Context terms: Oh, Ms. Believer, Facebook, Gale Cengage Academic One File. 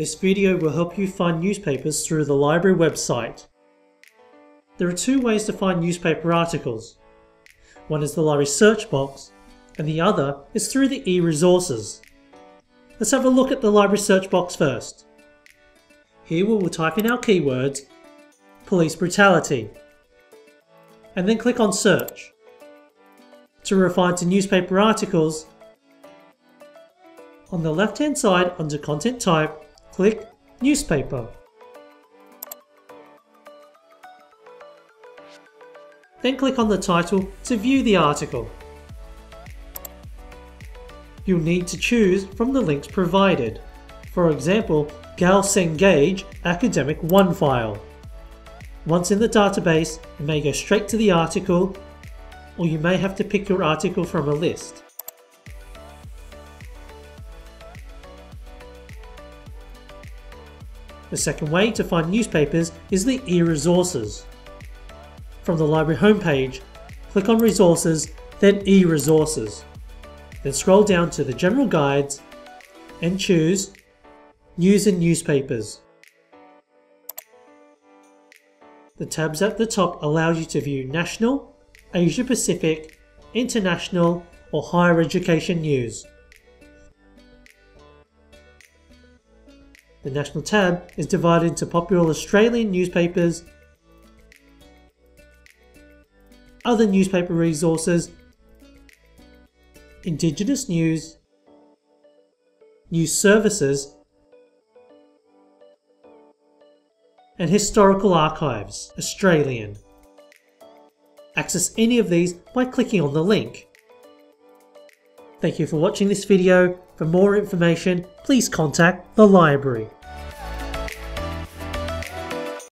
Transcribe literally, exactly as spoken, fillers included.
This video will help you find newspapers through the library website. There are two ways to find newspaper articles. One is the library search box, and the other is through the e-resources. Let's have a look at the library search box first. Here we will type in our keywords, police brutality, and then click on search. To refine to newspaper articles, on the left hand side under content type, click newspaper. Then click on the title to view the article. You'll need to choose from the links provided. For example, Gale Cengage Academic One File. Once in the database, you may go straight to the article, or you may have to pick your article from a list. The second way to find newspapers is the e-resources. From the library homepage, click on Resources, then e-resources. Then scroll down to the General Guides and choose News and Newspapers. The tabs at the top allow you to view national, Asia Pacific, international or higher education news. The national tab is divided into popular Australian newspapers, other newspaper resources, Indigenous news, news services, and historical archives, Australian. Access any of these by clicking on the link. Thank you for watching this video. For more information, please contact the library.